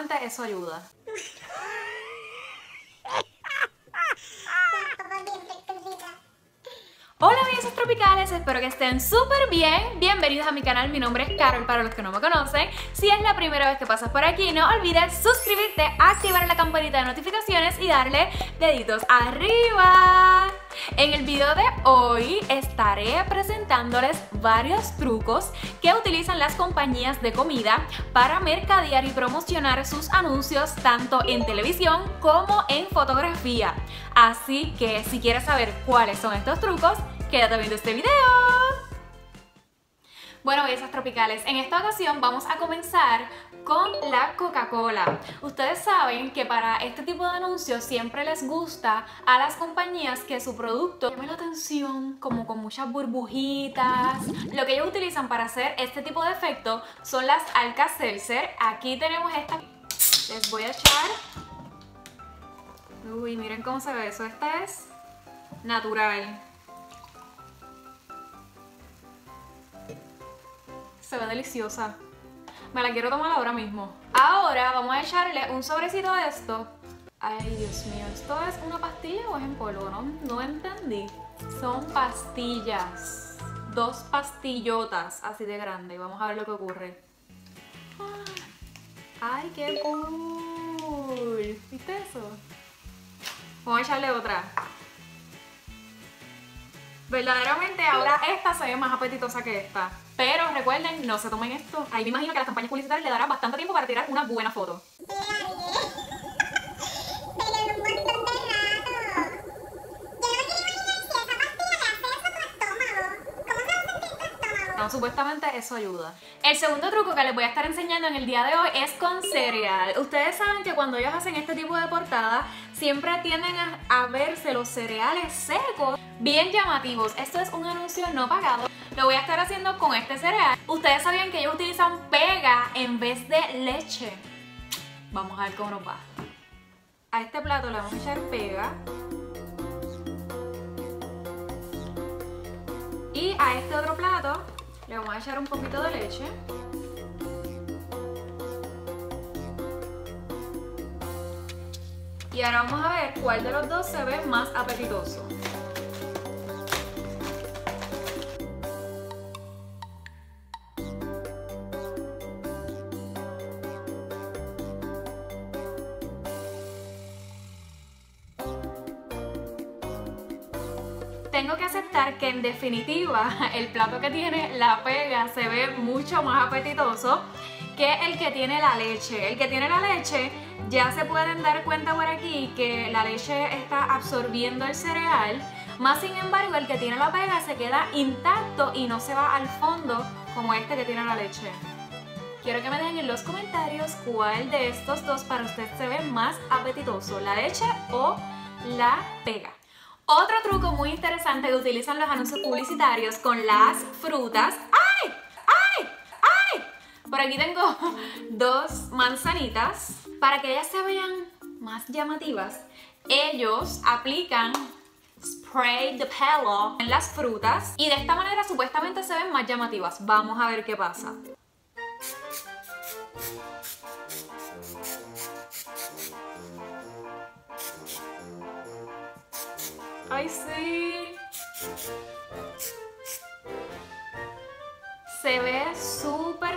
Definitivamente eso ayuda. Hola bellezas tropicales, espero que estén súper bien. Bienvenidos a mi canal, mi nombre es Carol para los que no me conocen. Si es la primera vez que pasas por aquí, no olvides suscribirte, activar la campanita de notificaciones y darle deditos arriba. En el video de hoy estaré presentándoles varios trucos que utilizan las compañías de comida para mercadear y promocionar sus anuncios tanto en televisión como en fotografía. Así que si quieres saber cuáles son estos trucos, quédate viendo este video. Bueno, bellezas tropicales, en esta ocasión vamos a comenzar con la Coca-Cola. Ustedes saben que para este tipo de anuncios siempre les gusta a las compañías que su producto llame la atención, como con muchas burbujitas. Lo que ellos utilizan para hacer este tipo de efecto son las Alka-Seltzer. Aquí tenemos esta. Les voy a echar. Uy, miren cómo se ve eso. Esta es natural. Se ve deliciosa. Me la quiero tomar ahora mismo. Ahora vamos a echarle un sobrecito de esto. Ay, Dios mío, ¿esto es una pastilla o es en polvo? No entendí. Son pastillas. Dos pastillotas así de grande. Vamos a ver lo que ocurre. Ay, qué cool. ¿Viste eso? Vamos a echarle otra. Verdaderamente ahora esta se ve más apetitosa que esta. Pero recuerden, no se tomen esto. Ahí me imagino que a las campañas publicitarias le darán bastante tiempo para tirar una buena foto. Supuestamente eso ayuda. El segundo truco que les voy a estar enseñando en el día de hoy es con cereal. Ustedes saben que cuando ellos hacen este tipo de portada siempre tienden a verse los cereales secos bien llamativos. Esto es un anuncio no pagado. Lo voy a estar haciendo con este cereal. Ustedes sabían que ellos utilizan pega en vez de leche. Vamos a ver cómo nos va. A este plato le vamos a echar pega. Y a este otro plato le vamos a echar un poquito de leche. Y ahora vamos a ver cuál de los dos se ve más apetitoso. Tengo que aceptar que en definitiva el plato que tiene la pega se ve mucho más apetitoso que el que tiene la leche. El que tiene la leche ya se pueden dar cuenta por aquí que la leche está absorbiendo el cereal, más sin embargo el que tiene la pega se queda intacto y no se va al fondo como este que tiene la leche. Quiero que me dejen en los comentarios cuál de estos dos para usted se ve más apetitoso, la leche o la pega. Otro truco muy interesante que utilizan los anuncios publicitarios con las frutas. ¡Ay! ¡Ay! ¡Ay! Por aquí tengo dos manzanitas. Para que ellas se vean más llamativas, ellos aplican spray de pelo en las frutas y de esta manera supuestamente se ven más llamativas. Vamos a ver qué pasa. ¡Ay, sí! Se ve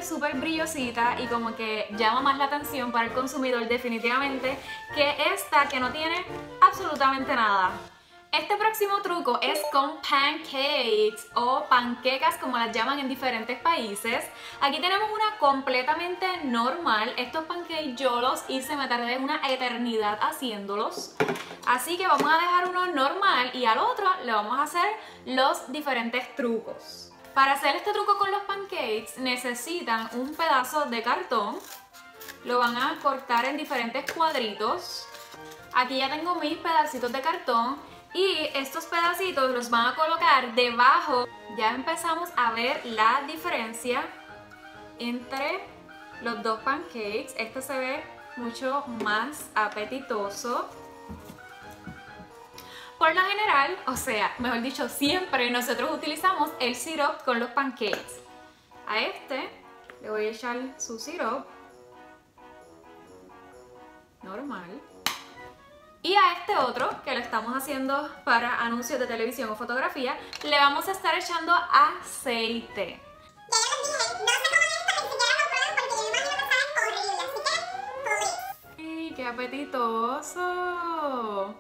súper brillosita y como que llama más la atención para el consumidor definitivamente que esta que no tiene absolutamente nada. Este próximo truco es con pancakes o panquecas como las llaman en diferentes países. Aquí tenemos una completamente normal. Estos pancakes yo los hice, me tardé una eternidad haciéndolos. Así que vamos a dejar uno normal y al otro le vamos a hacer los diferentes trucos. Para hacer este truco con los pancakes necesitan un pedazo de cartón. Lo van a cortar en diferentes cuadritos. Aquí ya tengo mis pedacitos de cartón. Y estos pedacitos los van a colocar debajo. Ya empezamos a ver la diferencia entre los dos pancakes. Este se ve mucho más apetitoso. Por lo general, o sea, mejor dicho, siempre nosotros utilizamos el sirope con los pancakes. A este le voy a echar su sirope. normal. Y a este otro, que lo estamos haciendo para anuncios de televisión o fotografía, le vamos a estar echando aceite. ¡Y qué apetitoso!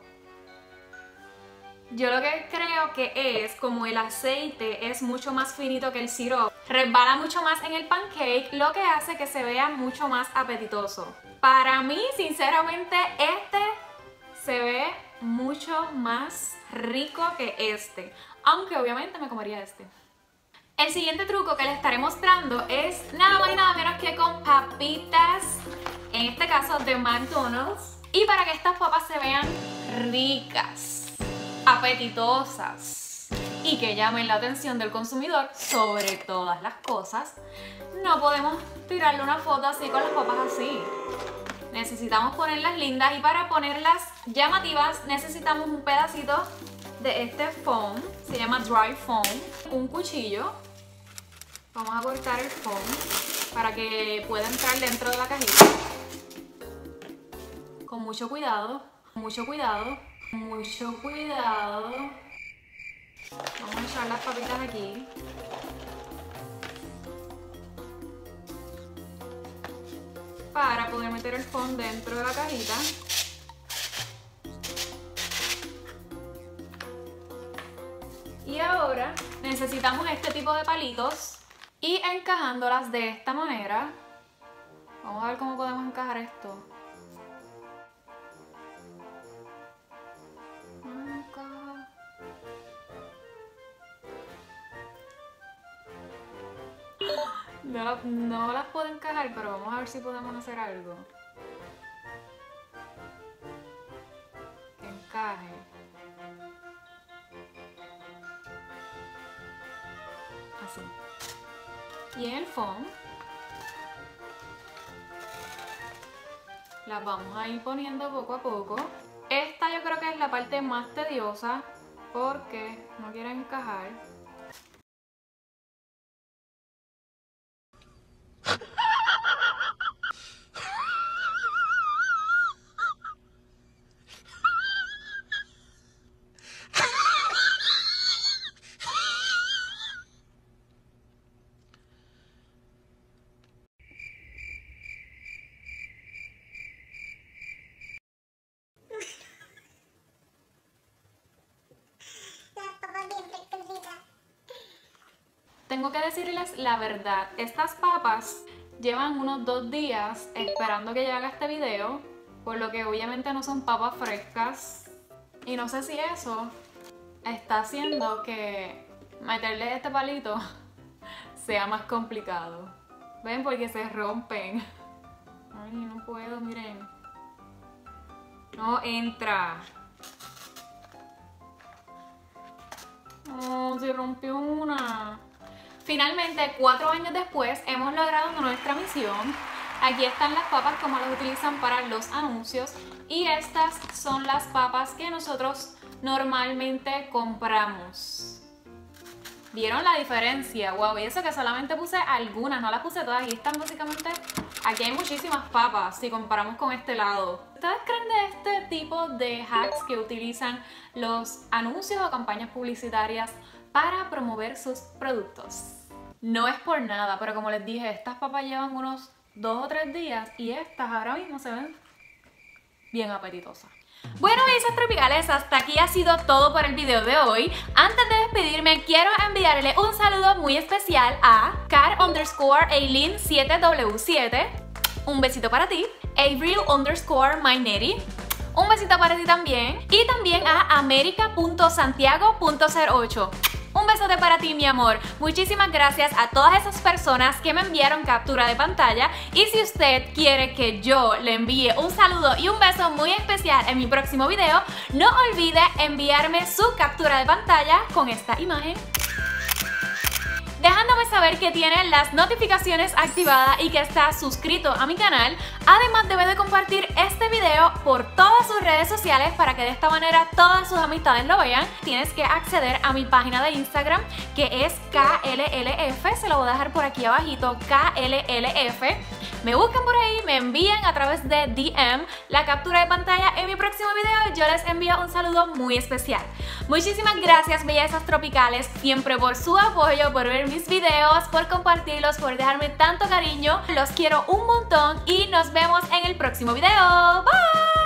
Yo lo que creo que es, como el aceite es mucho más finito que el sirope, resbala mucho más en el pancake, lo que hace que se vea mucho más apetitoso. Para mí, sinceramente, este se ve mucho más rico que este, aunque obviamente me comería este. El siguiente truco que les estaré mostrando es nada más y nada menos que con papitas, en este caso de McDonald's, y para que estas papas se vean ricas, apetitosas y que llamen la atención del consumidor sobre todas las cosas, no podemos tirarle una foto así con las papas así. Necesitamos ponerlas lindas, y para ponerlas llamativas necesitamos un pedacito de este foam, se llama Dry Foam, un cuchillo. Vamos a cortar el foam para que pueda entrar dentro de la cajita. Con mucho cuidado, mucho cuidado, mucho cuidado. Vamos a echar las papitas aquí. Para poder meter el foam dentro de la cajita. Y ahora necesitamos este tipo de palitos, y encajándolas de esta manera. Vamos a ver cómo podemos encajar esto. No las puedo encajar, pero vamos a ver si podemos hacer algo que encaje. Así. Y en el foam las vamos a ir poniendo poco a poco. Esta yo creo que es la parte más tediosa porque no quiere encajar. Tengo que decirles la verdad, estas papas llevan unos 2 días esperando que yo haga este video, por lo que obviamente no son papas frescas, y no sé si eso está haciendo que meterle este palito sea más complicado. ¿Ven? Porque se rompen. Ay, no puedo, miren. No entra. Oh, se rompió una. Finalmente, 4 años después, hemos logrado nuestra misión. Aquí están las papas como las utilizan para los anuncios, y estas son las papas que nosotros normalmente compramos. ¿Vieron la diferencia? Wow, y eso que solamente puse algunas, no las puse todas, y están básicamente... Aquí hay muchísimas papas si comparamos con este lado. ¿Ustedes creen de este tipo de hacks que utilizan los anuncios o campañas publicitarias para promover sus productos? No es por nada, pero como les dije, estas papas llevan unos 2 o 3 días y estas ahora mismo se ven bien apetitosas. Bueno, bellezas tropicales, hasta aquí ha sido todo por el video de hoy. Antes de despedirme, quiero enviarle un saludo muy especial a car_ailin7w7, un besito para ti, avril_mainetti, un besito para ti también, y también a america.santiago.08. Un besote para ti, mi amor. Muchísimas gracias a todas esas personas que me enviaron captura de pantalla, y si usted quiere que yo le envíe un saludo y un beso muy especial en mi próximo video, no olvide enviarme su captura de pantalla con esta imagen, dejándome saber que tiene las notificaciones activadas y que está suscrito a mi canal. Además, debe de compartir este video por todas sus redes sociales para que de esta manera todas sus amistades lo vean. Tienes que acceder a mi página de Instagram, que es KLLF, se lo voy a dejar por aquí abajito, KLLF. me buscan por ahí, me envían a través de DM la captura de pantalla. En mi próximo video yo les envío un saludo muy especial. Muchísimas gracias, bellezas tropicales, siempre por su apoyo, por ver mis videos, por compartirlos, por dejarme tanto cariño. Los quiero un montón y nos vemos en el próximo video. Bye.